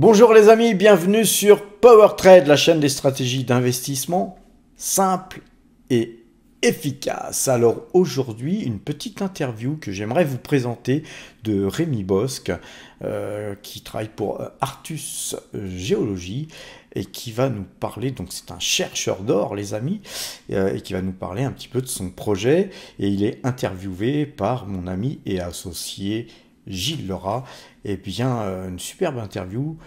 Bonjour les amis, bienvenue sur PowerTrade, la chaîne des stratégies d'investissement simples et efficaces. Alors aujourd'hui, une petite interview que j'aimerais vous présenter de Rémi Bosc, qui travaille pour Arethuse Geology et qui va nous parler, donc c'est un chercheur d'or les amis, et qui va nous parler un petit peu de son projet. Et il est interviewé par mon ami et associé Gilles Lerat. Et bien, une superbe interview.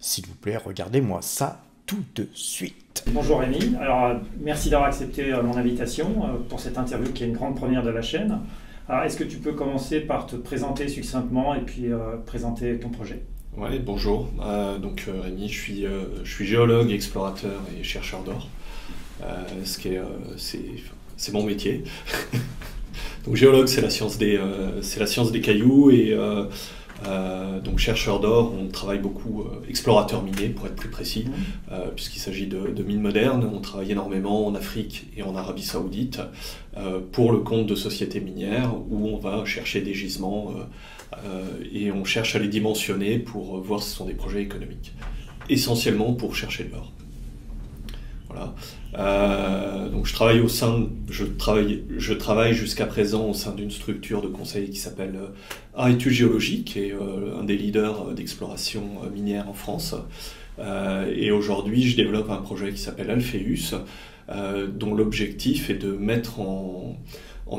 S'il vous plaît, regardez-moi ça tout de suite. Bonjour Rémi. Alors, merci d'avoir accepté mon invitation pour cette interview qui est une grande première de la chaîne. Alors, est-ce que tu peux commencer par te présenter succinctement et puis présenter ton projet? Oui, bonjour. Donc Rémi, je suis géologue, explorateur et chercheur d'or. C'est mon métier. Donc géologue, c'est la science des cailloux, et donc chercheur d'or, on travaille beaucoup, explorateur minier pour être plus précis, puisqu'il s'agit de mines modernes. On travaille énormément en Afrique et en Arabie Saoudite pour le compte de sociétés minières où on va chercher des gisements et on cherche à les dimensionner pour voir si ce sont des projets économiques, essentiellement pour chercher de l'or. Voilà. Donc je travaille jusqu'à présent au sein d'une structure de conseil qui s'appelle Arethuse Geology, qui est un des leaders d'exploration minière en France. Et aujourd'hui, je développe un projet qui s'appelle Alpheus, dont l'objectif est de mettre en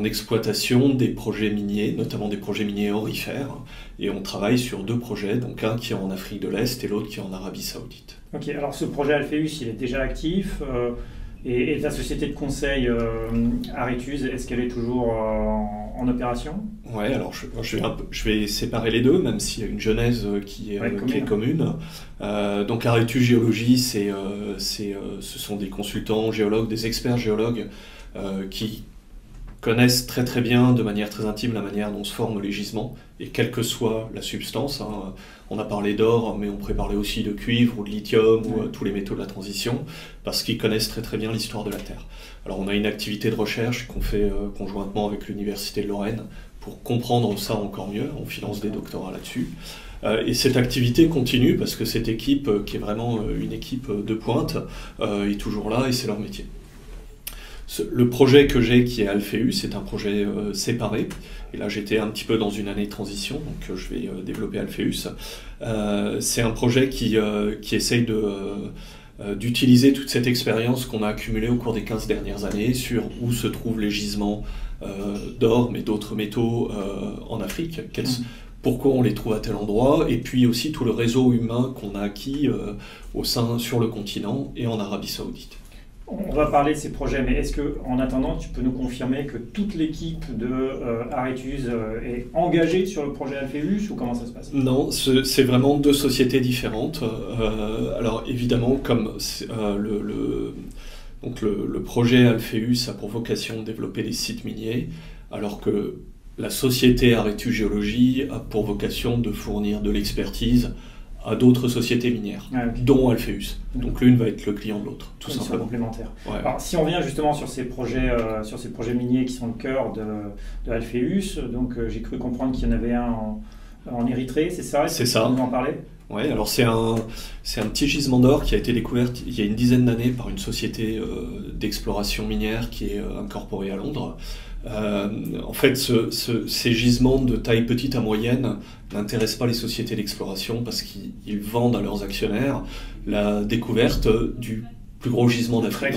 exploitation des projets miniers, notamment des projets miniers aurifères. Et on travaille sur deux projets, donc un qui est en Afrique de l'Est et l'autre qui est en Arabie Saoudite. Ok, alors ce projet Alpheus, il est déjà actif, et la société de conseil Arethuse, est-ce qu'elle est toujours en opération? Oui, alors je vais séparer les deux, même s'il y a une genèse qui est commune. Donc Arethuse Geology, ce sont des consultants géologues, des experts géologues qui connaissent très bien, de manière très intime, la manière dont se forment les gisements, et quelle que soit la substance. Hein, on a parlé d'or, mais on pourrait parler aussi de cuivre ou de lithium, ou tous les métaux de la transition, parce qu'ils connaissent très bien l'histoire de la Terre. Alors on a une activité de recherche qu'on fait conjointement avec l'Université de Lorraine pour comprendre ça encore mieux. On finance des doctorats là-dessus. Et cette activité continue parce que cette équipe, qui est vraiment une équipe de pointe, est toujours là et c'est leur métier. Le projet que j'ai, qui est Alpheus, c'est un projet séparé. Et là, j'étais un petit peu dans une année de transition, donc je vais développer Alpheus. C'est un projet qui essaye d'utiliser toute cette expérience qu'on a accumulée au cours des 15 dernières années sur où se trouvent les gisements d'or, mais d'autres métaux en Afrique. Pourquoi on les trouve à tel endroit, et puis aussi tout le réseau humain qu'on a acquis sur le continent et en Arabie Saoudite. On va parler de ces projets, mais est-ce que, en attendant, tu peux nous confirmer que toute l'équipe de Arethuse est engagée sur le projet Alpheus, ou comment ça se passe? Non, c'est vraiment deux sociétés différentes. Alors évidemment, comme le projet Alpheus a pour vocation de développer des sites miniers, alors que la société Arethuse Geology a pour vocation de fournir de l'expertise à d'autres sociétés minières, dont Alpheus. Donc l'une va être le client de l'autre, tout simplement. Complémentaire. Ouais. Alors si on revient justement sur ces projets miniers qui sont le cœur de Alpheus, donc j'ai cru comprendre qu'il y en avait un en Érythrée, c'est ça? C'est ça. Vous en parlez? Oui, alors c'est un petit gisement d'or qui a été découvert il y a une dizaine d'années par une société d'exploration minière qui est incorporée à Londres. En fait, ces gisements de taille petite à moyenne n'intéressent pas les sociétés d'exploration parce qu'ils vendent à leurs actionnaires la découverte du plus gros gisement d'Afrique, de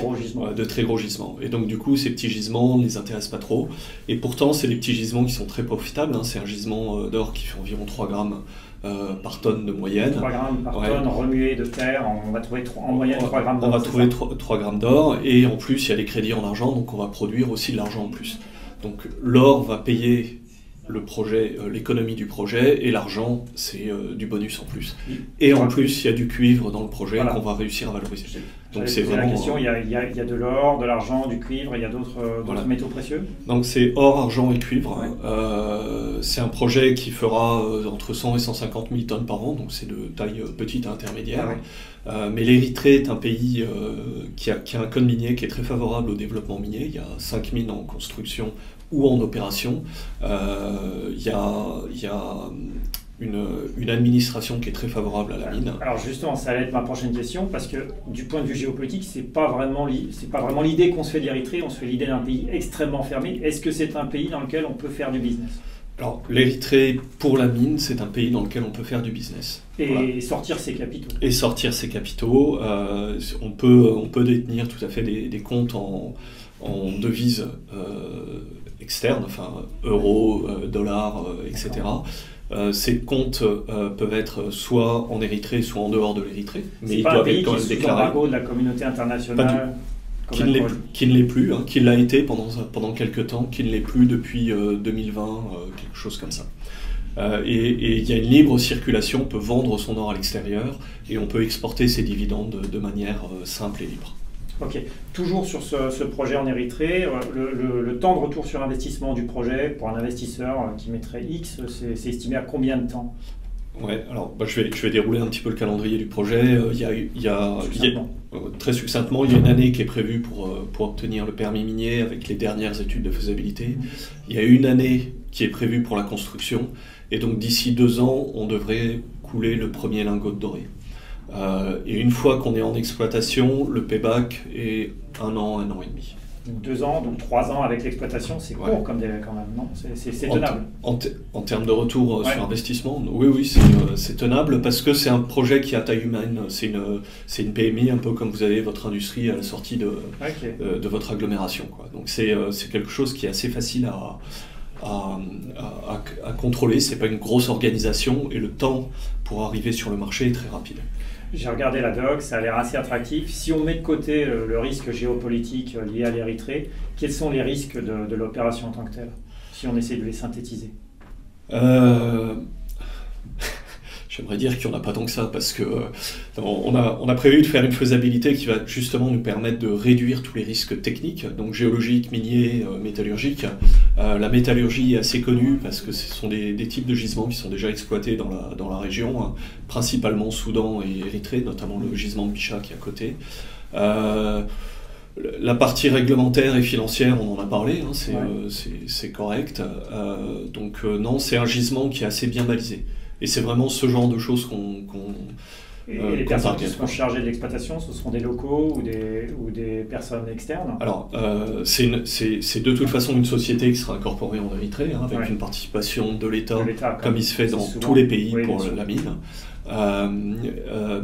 très gros gisements. Et donc du coup, ces petits gisements ne les intéressent pas trop. Et pourtant, c'est des petits gisements qui sont très profitables. Hein. C'est un gisement d'or qui fait environ 3 grammes par tonne de moyenne. 3 grammes par tonne remuée de terre, on va trouver en moyenne 3 grammes d'or. On va trouver 3 grammes d'or, et en plus, il y a des crédits en argent, donc on va produire aussi de l'argent en plus. Donc l'or va payer le projet, l'économie du projet, et l'argent, c'est du bonus en plus. Et en plus, il y a du cuivre dans le projet qu'on va réussir à valoriser. Donc c'est vraiment la question, il y a de l'or, de l'argent, du cuivre, il y a d'autres métaux précieux. Donc c'est or, argent et cuivre. Ouais. C'est un projet qui fera entre 100 et 150 000 tonnes par an, donc c'est de taille petite à intermédiaire. Ah ouais. Mais l'Érythrée est un pays qui a un code minier qui est très favorable au développement minier. Il y a 5 mines en construction ou en opération. Il y a une administration qui est très favorable à la mine. Alors justement, ça allait être ma prochaine question, parce que du point de vue géopolitique, c'est pas vraiment l'idée qu'on se fait de l'Érythrée, on se fait l'idée d'un pays extrêmement fermé. Est-ce que c'est un pays dans lequel on peut faire du business? Alors, l'Érythrée, pour la mine, c'est un pays dans lequel on peut faire du business. Et voilà. Sortir ses capitaux. Et sortir ses capitaux. On peut détenir tout à fait des comptes en devises externes, enfin euros, dollars, etc. Ces comptes peuvent être soit en Érythrée, soit en dehors de l'Érythrée. Mais ils doivent être quand même déclarés. C'est pas un pays qui est sous l'embargo de la communauté internationale. Qui ne l'est plus, hein, qui l'a été pendant quelques temps, qui ne l'est plus depuis 2020, quelque chose comme ça. Et il y a une libre circulation, on peut vendre son or à l'extérieur et on peut exporter ses dividendes de manière simple et libre. Ok. Toujours sur ce projet en Érythrée, le temps de retour sur investissement du projet pour un investisseur qui mettrait X, c'est estimé à combien de temps ? Ouais, alors bah, je vais dérouler un petit peu le calendrier du projet. Très succinctement, il y a une année qui est prévue pour obtenir le permis minier avec les dernières études de faisabilité. Il y a une année qui est prévue pour la construction. Et donc d'ici 2 ans, on devrait couler le premier lingot de doré. Et une fois qu'on est en exploitation, le payback est 1 an, 1 an et demi. 2 ans, donc 3 ans avec l'exploitation, c'est court, ouais. Comme délai quand même, non? C'est tenable. En termes de retour, ouais. Sur investissement, oui, c'est tenable parce que c'est un projet qui est à taille humaine. C'est une PMI, un peu comme vous avez votre industrie à la sortie de votre agglomération, quoi. Donc c'est quelque chose qui est assez facile à contrôler. C'est pas une grosse organisation et le temps pour arriver sur le marché est très rapide. J'ai regardé la doc, ça a l'air assez attractif. Si on met de côté le risque géopolitique lié à l'Érythrée, quels sont les risques de l'opération en tant que telle, si on essaie de les synthétiser? J'aimerais dire qu'il n'y en a pas tant que ça, parce que on a prévu de faire une faisabilité qui va justement nous permettre de réduire tous les risques techniques, donc géologiques, miniers, métallurgiques. La métallurgie est assez connue parce que ce sont des types de gisements qui sont déjà exploités dans la région, hein, principalement Soudan et Érythrée, notamment le gisement de Bicha qui est à côté. La partie réglementaire et financière, on en a parlé, hein, c'est ouais. Correct. Non, c'est un gisement qui est assez bien balisé. Et c'est vraiment ce genre de choses qu'on les personnes qui seront chargées de l'exploitation, ce seront des locaux ou des personnes externes? Alors, c'est de toute façon une société qui sera incorporée en Érythrée, hein, avec, ouais, une participation de l'État, comme il se fait dans tous les pays, oui, pour la mine.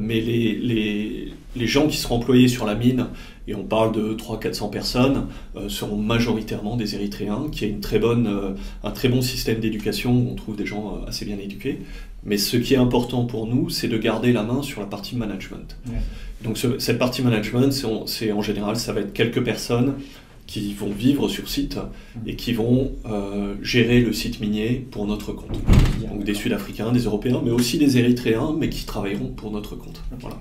Mais les gens qui seront employés sur la mine, et on parle de 300-400 personnes, seront majoritairement des Érythréens, qui a un très bon système d'éducation où on trouve des gens assez bien éduqués. Mais ce qui est important pour nous, c'est de garder la main sur la partie management. Ouais. Donc cette partie management, en général, ça va être quelques personnes qui vont vivre sur site et qui vont gérer le site minier pour notre compte. Donc des Sud-Africains, des Européens, mais aussi des Érythréens, mais qui travailleront pour notre compte. Okay. Voilà.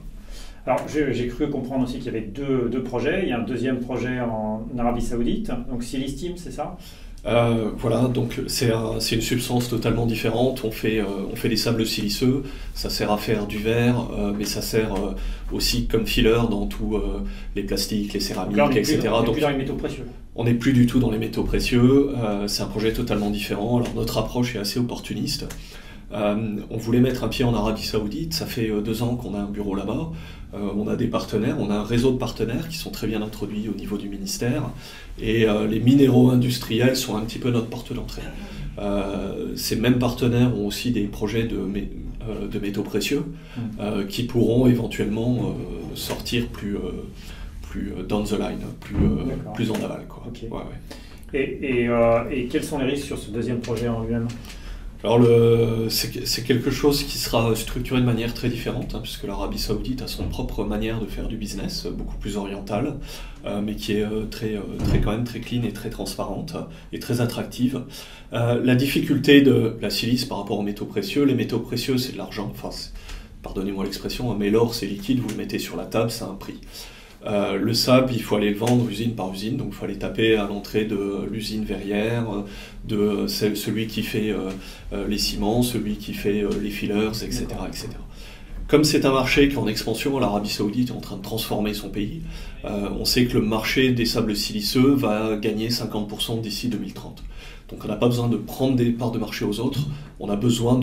Alors j'ai cru comprendre aussi qu'il y avait deux projets. Il y a un deuxième projet en Arabie Saoudite, donc Cilistim, c'est ça? Voilà, donc c'est une substance totalement différente. On fait des sables siliceux, ça sert à faire du verre, mais ça sert aussi comme filler dans tous les plastiques, les céramiques, donc là, on n'est plus dans les métaux précieux. On n'est plus du tout dans les métaux précieux, c'est un projet totalement différent. Alors notre approche est assez opportuniste. On voulait mettre un pied en Arabie Saoudite, ça fait 2 ans qu'on a un bureau là-bas, on a des partenaires, on a un réseau de partenaires qui sont très bien introduits au niveau du ministère, et les minéraux industriels sont un petit peu notre porte d'entrée. Ces mêmes partenaires ont aussi des projets de métaux précieux qui pourront éventuellement sortir plus down the line, plus en aval, quoi. Okay. Ouais, ouais. Et quels sont les risques sur ce deuxième projet en lui-même ? Alors c'est quelque chose qui sera structuré de manière très différente, hein, puisque l'Arabie Saoudite a son propre manière de faire du business, beaucoup plus orientale, mais qui est quand même très clean et très transparente et très attractive. La difficulté de la silice par rapport aux métaux précieux, les métaux précieux c'est de l'argent, enfin pardonnez-moi l'expression, hein, mais l'or c'est liquide, vous le mettez sur la table, c'est un prix. Le sable, il faut aller le vendre usine par usine, donc il faut aller taper à l'entrée de l'usine verrière, de celui qui fait les ciments, celui qui fait les fillers, etc. etc. Comme c'est un marché qui est en expansion, l'Arabie Saoudite est en train de transformer son pays, on sait que le marché des sables siliceux va gagner 50% d'ici 2030. Donc on n'a pas besoin de prendre des parts de marché aux autres, on a besoin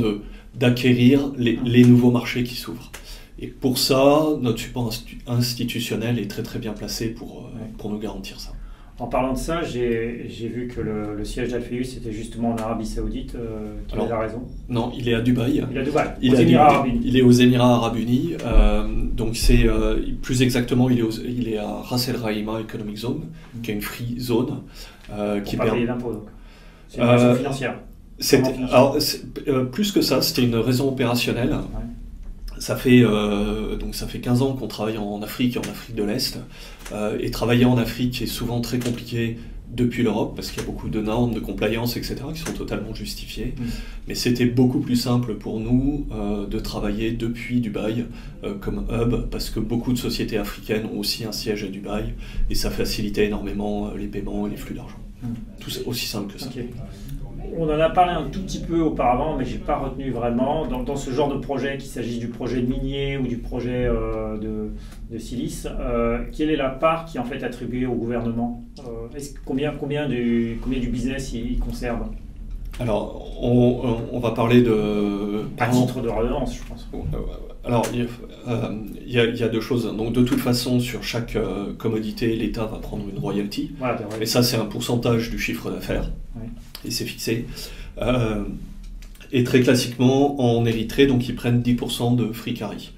d'acquérir les nouveaux marchés qui s'ouvrent. Et pour ça, notre support institutionnel est très bien placé pour nous garantir ça. En parlant de ça, j'ai vu que le siège d'Alpheus était justement en Arabie Saoudite. Tu as raison. Non, il est à Dubaï. Il est à Dubaï, il est aux Émirats Arabes Unis. Donc c'est plus exactement, il est à Ras El Rahima Economic Zone, qui est une free zone. Qui permet payer l'impôt, donc. C'est une raison financière. Alors, plus que ça, c'était une raison opérationnelle. Ouais. Donc ça fait 15 ans qu'on travaille en Afrique et en Afrique de l'Est. Et travailler en Afrique est souvent très compliqué depuis l'Europe, parce qu'il y a beaucoup de normes, de compliance, etc., qui sont totalement justifiées. Mmh. Mais c'était beaucoup plus simple pour nous de travailler depuis Dubaï comme hub, parce que beaucoup de sociétés africaines ont aussi un siège à Dubaï, et ça facilitait énormément les paiements et les flux d'argent. Mmh. Tout aussi simple que ça. Okay. On en a parlé un tout petit peu auparavant, mais je n'ai pas retenu vraiment. Dans ce genre de projet, qu'il s'agisse du projet minier ou du projet de silice, quelle est la part qui est en fait attribuée au gouvernement? Combien du business il conserve? Alors, on va parler de... À titre de redevance, je pense. Alors, il y a deux choses. Donc, de toute façon, sur chaque commodité, l'État va prendre une royalty. Voilà, et ça, c'est un pourcentage du chiffre d'affaires. Oui. Et c'est fixé. Et très classiquement, en Érythrée, donc, ils prennent 10% de free carry.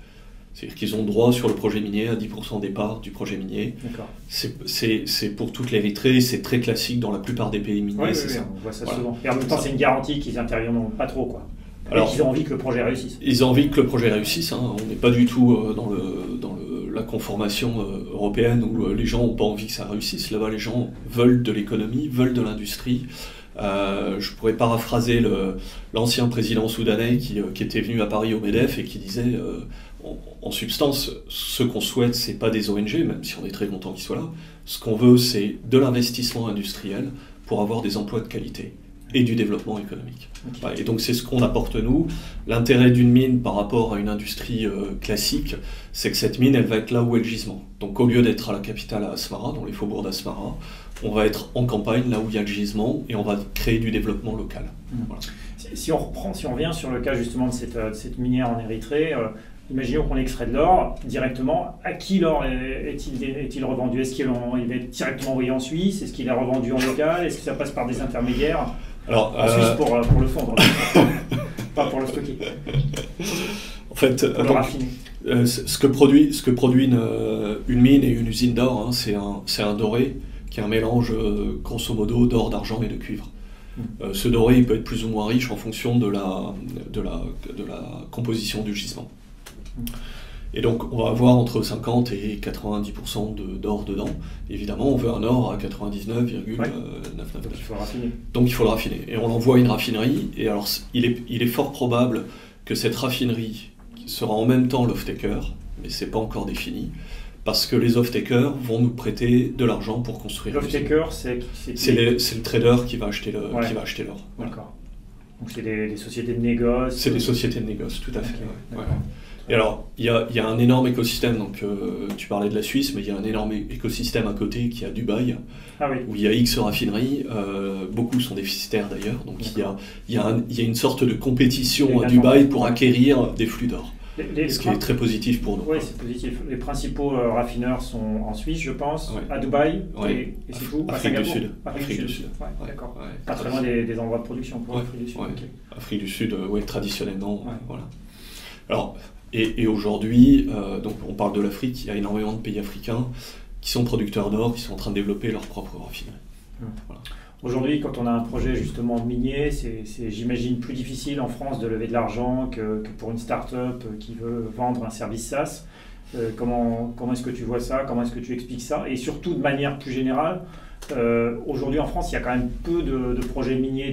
C'est-à-dire qu'ils ont droit sur le projet minier à 10% des parts du projet minier. C'est pour toute l'Érythrée, c'est très classique dans la plupart des pays miniers. Oui, ça. On voit ça souvent. Et en même temps, c'est une garantie qu'ils n'interviennent pas trop, quoi. Alors, ils ont envie que le projet réussisse. Ils ont envie que le projet réussisse. Hein. On n'est pas du tout dans la conformation européenne où les gens n'ont pas envie que ça réussisse. Là-bas, les gens veulent de l'économie, veulent de l'industrie. Je pourrais paraphraser l'ancien président soudanais qui était venu à Paris au MEDEF et qui disait... En substance, ce qu'on souhaite, ce n'est pas des ONG, même si on est très content qu'ils soient là. Ce qu'on veut, c'est de l'investissement industriel pour avoir des emplois de qualité et du développement économique. Okay. Et donc, c'est ce qu'on apporte, nous. L'intérêt d'une mine par rapport à une industrie classique, c'est que cette mine, elle va être là où est le gisement. Donc, au lieu d'être à la capitale, à Asmara, dans les faubourgs d'Asmara, on va être en campagne, là où il y a le gisement, et on va créer du développement local. Mmh. Voilà. Si on revient sur le cas, justement, de cette minière en Érythrée... Imaginons qu'on extrait de l'or directement. À qui l'or est-il revendu? Est-ce qu'il va être directement envoyé en Suisse? Est-ce qu'il est revendu en local? Est-ce que ça passe par des intermédiaires? Alors, en Suisse pour le fondre, pas pour le stocker. En fait, pour le raffiner. Ce que produit une mine et une usine d'or, hein, c'est un doré qui est un mélange grosso modo d'or, d'argent et de cuivre. Ce doré, il peut être plus ou moins riche en fonction de la composition du gisement. Et donc on va avoir entre 50 et 90% d'or dedans. Évidemment, on veut un or à 99,999. Ouais. Donc il faut le raffiner. Et on l'envoie à une raffinerie. Et alors il est fort probable que cette raffinerie sera en même temps l'off-taker, mais c'est pas encore défini. Parce que les off-takers vont nous prêter de l'argent pour construire. L'off-taker, c'est le trader qui va acheter l'or. Ouais. D'accord. Voilà. Donc c'est des sociétés de négoce. C'est des sociétés de négoce, tout à fait. Okay. Ouais. Et alors, il y a un énorme écosystème, donc tu parlais de la Suisse, mais il y a un énorme écosystème à côté qui est à Dubaï, ah oui, où il y a X raffineries, beaucoup sont déficitaires d'ailleurs, donc il y a une sorte de compétition à Dubaï pour acquérir des flux d'or, ce qui est très positif pour nous. Oui, c'est positif. Les principaux raffineurs sont en Suisse, je pense, ouais, à Dubaï, ouais, et c'est tout, Afrique du Sud. Ouais, d'accord. Ouais. Pas très loin des endroits de production pour l'Afrique du Sud. Ouais. Okay. Afrique du Sud, ouais, traditionnellement, ouais, voilà. Alors... Et aujourd'hui, donc on parle de l'Afrique, il y a énormément de pays africains qui sont producteurs d'or, qui sont en train de développer leur propre raffinerie. Voilà. Aujourd'hui, quand on a un projet justement minier, c'est j'imagine plus difficile en France de lever de l'argent que pour une start-up qui veut vendre un service SaaS. Comment est-ce que tu vois ça? Comment est-ce que tu expliques ça? Et surtout de manière plus générale, aujourd'hui en France, il y a quand même peu de projets miniers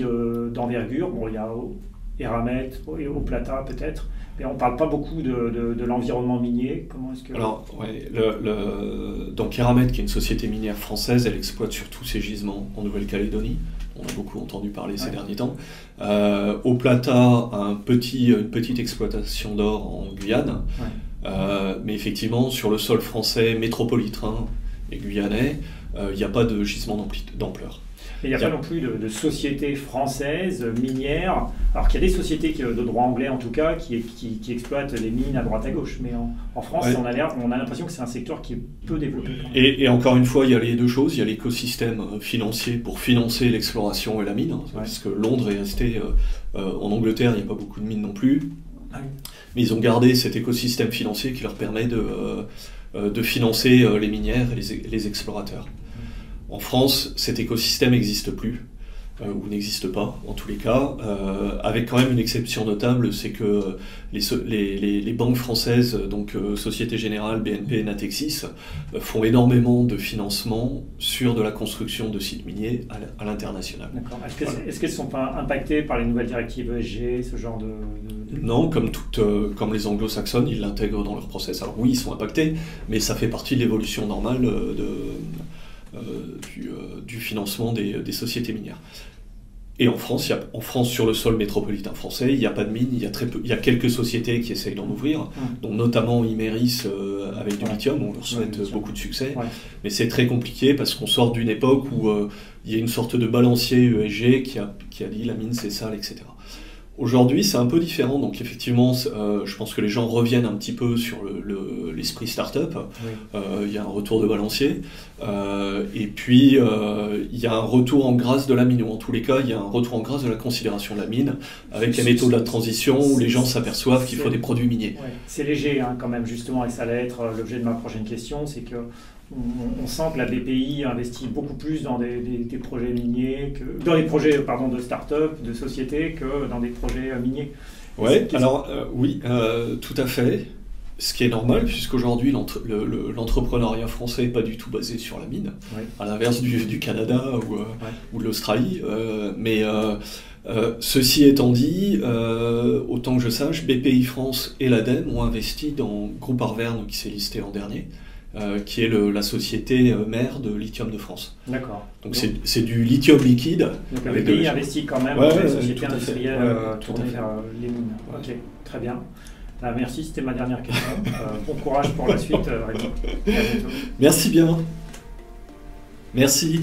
d'envergure. Bon, il y a Eramet et Oplata peut-être. Et on ne parle pas beaucoup de l'environnement minier. Comment est-ce que... Alors, ouais, donc Eramet, qui est une société minière française, elle exploite surtout ses gisements en Nouvelle-Calédonie. On a beaucoup entendu parler, ouais, ces derniers temps. Oplata a une petite exploitation d'or en Guyane. Ouais. Mais effectivement, sur le sol français métropolitain et guyanais, il n'y a pas de gisement d'ampleur. Mais il n'y a pas non plus de société française minière, alors qu'il y a des sociétés de droit anglais en tout cas qui exploitent les mines à droite à gauche, mais en France ouais. on a l'impression que c'est un secteur qui est peu développé. Et encore une fois, il y a les deux choses, il y a l'écosystème financier pour financer l'exploration et la mine, parce que Londres est resté, en Angleterre il n'y a pas beaucoup de mines non plus, mais ils ont gardé cet écosystème financier qui leur permet de financer les minières et les explorateurs. En France, cet écosystème n'existe plus, ou n'existe pas en tous les cas, avec quand même une exception notable, c'est que les banques françaises, donc Société Générale, BNP, Natexis, font énormément de financement sur de la construction de sites miniers à l'international. Est-ce qu'elles ne sont pas impactées par les nouvelles directives ESG, ce genre de... Non, comme les anglo-saxonnes, ils l'intègrent dans leur process. Alors oui, ils sont impactés, mais ça fait partie de l'évolution normale du financement des sociétés minières. Et en France, sur le sol métropolitain français, il n'y a pas de mine, il y a quelques sociétés qui essayent d'en ouvrir, dont notamment Imerys avec du lithium, on leur souhaite beaucoup de succès, mais c'est très compliqué parce qu'on sort d'une époque où il y a une sorte de balancier ESG qui a dit la mine c'est sale, etc. Aujourd'hui, c'est un peu différent, donc effectivement, je pense que les gens reviennent un petit peu sur l'esprit start-up. Il y a un retour de balancier, et puis il y a un retour en grâce de la mine, ou en tous les cas, il y a un retour en grâce de la considération de la mine, avec les métaux de la transition, où les gens s'aperçoivent qu'il faut des produits miniers. Ouais. C'est léger, hein, quand même, justement, et ça allait être l'objet de ma prochaine question, c'est que... On sent que la BPI investit beaucoup plus dans des projets miniers, dans les projets de start-up, de société, que dans des projets miniers. Ouais, alors, oui, tout à fait. Ce qui est normal, puisqu'aujourd'hui, l'entrepreneuriat français n'est pas du tout basé sur la mine, à l'inverse du Canada ou de l'Australie. Ceci étant dit, autant que je sache, BPI France et l'ADEME ont investi dans Groupe Arverne, qui s'est listé l'an dernier, qui est la société mère de Lithium de France. D'accord. Donc c'est du lithium liquide. Donc le pays investit quand même dans les sociétés industrielles tournées vers les mines. Ouais. Ok, très bien. Ah, merci, c'était ma dernière question. Bon courage pour la suite, Rémi. Merci bien. Merci.